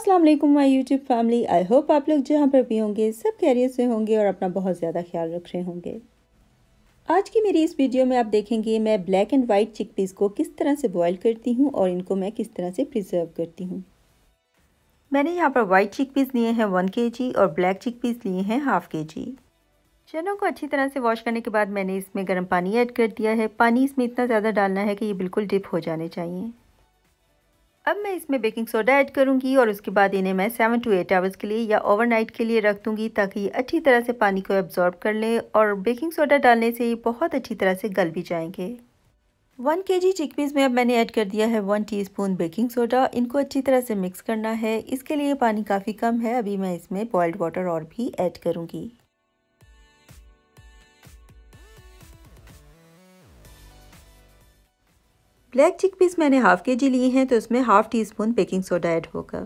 अस्सलाम वालेकुम my YouTube family. I hope आप लोग जहाँ पर भी होंगे सब खैरियत से होंगे और अपना बहुत ज़्यादा ख्याल रख रहे होंगे। आज की मेरी इस वीडियो में आप देखेंगे मैं ब्लैक एंड वाइट चिकपीस को किस तरह से बॉईल करती हूँ और इनको मैं किस तरह से प्रिजर्व करती हूँ। मैंने यहाँ पर वाइट चिकपीस लिए हैं 1 kg और ब्लैक चिकपीस लिए हैं ½ kg। चनों को अच्छी तरह से वॉश करने के बाद मैंने इसमें गर्म पानी ऐड कर दिया है। पानी इसमें इतना ज़्यादा डालना है कि ये बिल्कुल डिप हो जाने चाहिए। अब मैं इसमें बेकिंग सोडा ऐड करूंगी और उसके बाद इन्हें मैं 7 to 8 आवर्स के लिए या ओवरनाइट के लिए रख दूंगी ताकि ये अच्छी तरह से पानी को एब्जॉर्ब कर लें और बेकिंग सोडा डालने से ये बहुत अच्छी तरह से गल भी जाएंगे। 1 kg चिकपीस में अब मैंने ऐड कर दिया है 1 टीस्पून बेकिंग सोडा। इनको अच्छी तरह से मिक्स करना है। इसके लिए पानी काफ़ी कम है। अभी मैं इसमें बॉइल्ड वाटर और भी ऐड करूँगी। ब्लैक चिकपीस मैंने ½ kg लिए हैं तो उसमें ½ टीस्पून बेकिंग सोडा ऐड होगा।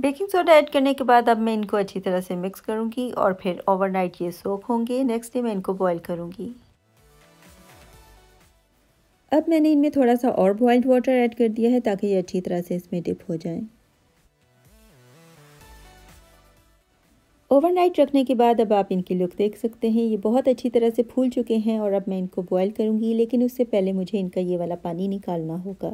बेकिंग सोडा ऐड करने के बाद अब मैं इनको अच्छी तरह से मिक्स करूंगी और फिर ओवरनाइट ये सोक होंगे। नेक्स्ट डे मैं इनको बॉईल करूंगी। अब मैंने इनमें थोड़ा सा और बॉइल्ड वाटर ऐड कर दिया है ताकि ये अच्छी तरह से इसमें डिप हो जाए। ओवरनाइट रखने के बाद अब आप इनकी लुक देख सकते हैं। ये बहुत अच्छी तरह से फूल चुके हैं और अब मैं इनको बॉईल करूंगी, लेकिन उससे पहले मुझे इनका ये वाला पानी निकालना होगा।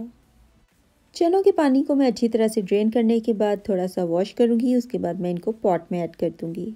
चनों के पानी को मैं अच्छी तरह से ड्रेन करने के बाद थोड़ा सा वॉश करूंगी। उसके बाद मैं इनको पॉट में ऐड कर दूंगी।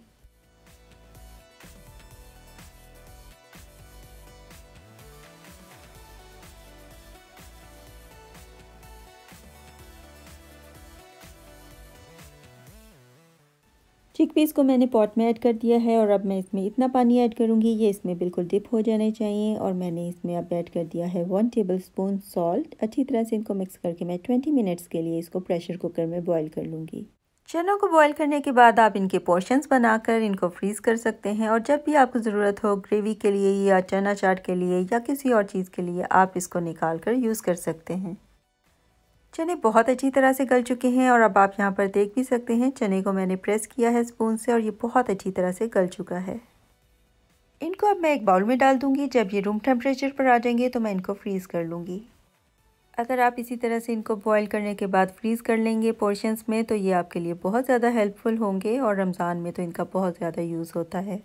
चिकपीस को मैंने पॉट में ऐड कर दिया है और अब मैं इसमें इतना पानी ऐड करूंगी ये इसमें बिल्कुल डिप हो जाने चाहिए। और मैंने इसमें अब ऐड कर दिया है 1 टेबलस्पून सॉल्ट। अच्छी तरह से इनको मिक्स करके मैं 20 मिनट्स के लिए इसको प्रेशर कुकर में बॉईल कर लूँगी। चनों को बॉईल करने के बाद आप इनके पोर्शंस बनाकर इनको फ्रीज़ कर सकते हैं और जब भी आपको ज़रूरत हो ग्रेवी के लिए या चना चाट के लिए या किसी और चीज़ के लिए आप इसको निकाल कर यूज़ कर सकते हैं। चने बहुत अच्छी तरह से गल चुके हैं और अब आप यहाँ पर देख भी सकते हैं। चने को मैंने प्रेस किया है स्पून से और ये बहुत अच्छी तरह से गल चुका है। इनको अब मैं एक बाउल में डाल दूँगी। जब ये रूम टेम्परेचर पर आ जाएंगे तो मैं इनको फ्रीज़ कर लूँगी। अगर आप इसी तरह से इनको बॉईल करने के बाद फ्रीज़ कर लेंगे पोर्शंस में तो ये आपके लिए बहुत ज़्यादा हेल्पफुल होंगे और रमज़ान में तो इनका बहुत ज़्यादा यूज़ होता है।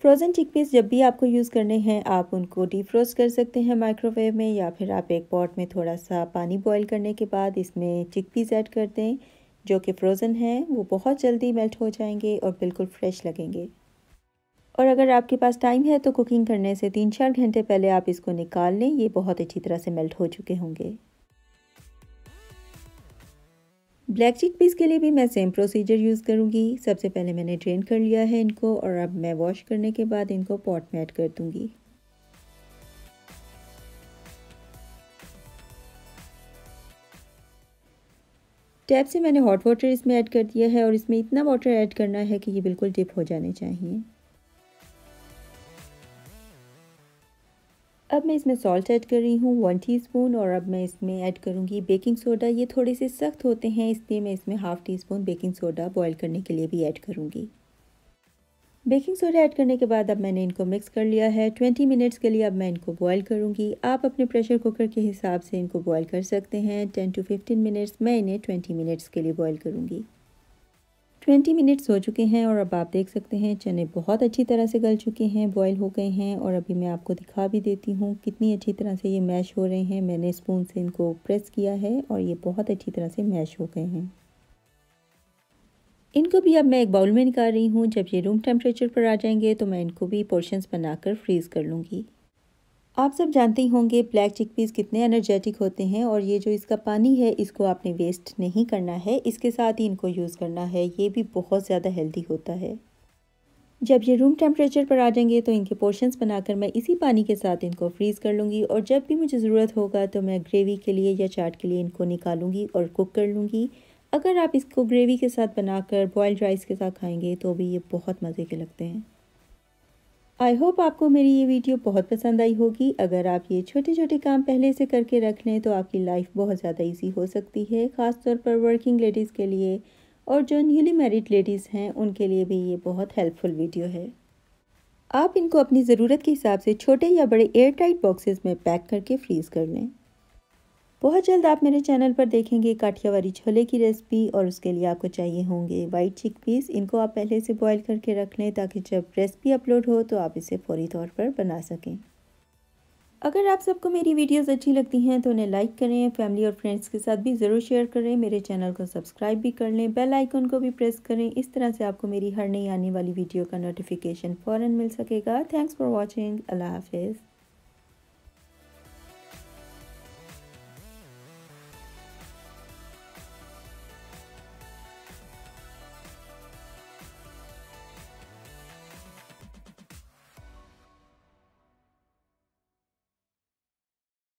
फ्रोज़न चिकपीस जब भी आपको यूज़ करने हैं आप उनको डीफ्रोस्ट कर सकते हैं माइक्रोवेव में, या फिर आप एक पॉट में थोड़ा सा पानी बॉईल करने के बाद इसमें चिकपीस ऐड कर दें जो कि फ्रोज़न हैं। वो बहुत जल्दी मेल्ट हो जाएंगे और बिल्कुल फ्रेश लगेंगे। और अगर आपके पास टाइम है तो कुकिंग करने से 3-4 घंटे पहले आप इसको निकाल लें। ये बहुत अच्छी तरह से मेल्ट हो चुके होंगे। ब्लैक चिकपीस के लिए भी मैं सेम प्रोसीजर यूज़ करूँगी। सबसे पहले मैंने ड्रेन कर लिया है इनको और अब मैं वॉश करने के बाद इनको पॉट में ऐड कर दूँगी। टैप से मैंने हॉट वाटर इसमें ऐड कर दिया है और इसमें इतना वाटर ऐड करना है कि ये बिल्कुल डिप हो जाने चाहिए। अब मैं इसमें सॉल्ट ऐड कर रही हूँ 1 टीस्पून और अब मैं इसमें ऐड करूँगी बेकिंग सोडा। ये थोड़े से सख्त होते हैं इसलिए मैं इसमें ½ टीस्पून बेकिंग सोडा बॉईल करने के लिए भी ऐड करूँगी। बेकिंग सोडा ऐड करने के बाद अब मैंने इनको मिक्स कर लिया है 20 मिनट्स के लिए। अब मैं इनको बॉईल करूँगी। आप अपने प्रेशर कुकर के हिसाब से इनको बॉईल कर सकते हैं 10 to 15 मिनट्स। मैं इन्हें 20 मिनट्स के लिए बॉईल करूँगी। 20 मिनट्स हो चुके हैं और अब आप देख सकते हैं चने बहुत अच्छी तरह से गल चुके हैं, बॉईल हो गए हैं। और अभी मैं आपको दिखा भी देती हूँ कितनी अच्छी तरह से ये मैश हो रहे हैं। मैंने स्पून से इनको प्रेस किया है और ये बहुत अच्छी तरह से मैश हो गए हैं। इनको भी अब मैं एक बाउल में निकाल रही हूँ। जब ये रूम टेम्परेचर पर आ जाएंगे तो मैं इनको भी पोर्शंस बनाकर फ्रीज़ कर लूँगी। आप सब जानते ही होंगे ब्लैक चिकपीस कितने एनर्जेटिक होते हैं और ये जो इसका पानी है इसको आपने वेस्ट नहीं करना है, इसके साथ ही इनको यूज़ करना है। ये भी बहुत ज़्यादा हेल्दी होता है। जब ये रूम टेम्परेचर पर आ जाएंगे तो इनके पोर्शंस बनाकर मैं इसी पानी के साथ इनको फ्रीज़ कर लूँगी और जब भी मुझे ज़रूरत होगा तो मैं ग्रेवी के लिए या चाट के लिए इनको निकालूँगी और कुक कर लूँगी। अगर आप इसको ग्रेवी के साथ बनाकर बॉयल्ड राइस के साथ खाएँगे तो भी ये बहुत मज़े के लगते हैं। आई होप आपको मेरी ये वीडियो बहुत पसंद आई होगी। अगर आप ये छोटे छोटे काम पहले से करके रख लें तो आपकी लाइफ बहुत ज़्यादा इजी हो सकती है, ख़ासतौर पर वर्किंग लेडीज़ के लिए और जो न्यूली मैरिड लेडीज़ हैं उनके लिए भी ये बहुत हेल्पफुल वीडियो है। आप इनको अपनी ज़रूरत के हिसाब से छोटे या बड़े एयर टाइट बॉक्सेस में पैक करके फ्रीज़ कर लें। बहुत जल्द आप मेरे चैनल पर देखेंगे काठियावाड़ी छोले की रेसिपी, और उसके लिए आपको चाहिए होंगे वाइट चिक पीस। इनको आप पहले से बॉईल करके रख लें ताकि जब रेसिपी अपलोड हो तो आप इसे फौरी तौर पर बना सकें। अगर आप सबको मेरी वीडियोस अच्छी लगती हैं तो उन्हें लाइक करें, फैमिली और फ्रेंड्स के साथ भी ज़रूर शेयर करें, मेरे चैनल को सब्सक्राइब भी कर लें, बेल आइकन को भी प्रेस करें। इस तरह से आपको मेरी हर नई आने वाली वीडियो का नोटिफिकेशन फ़ौरन मिल सकेगा। Thanks for watching. अल्लाह हाफिज़।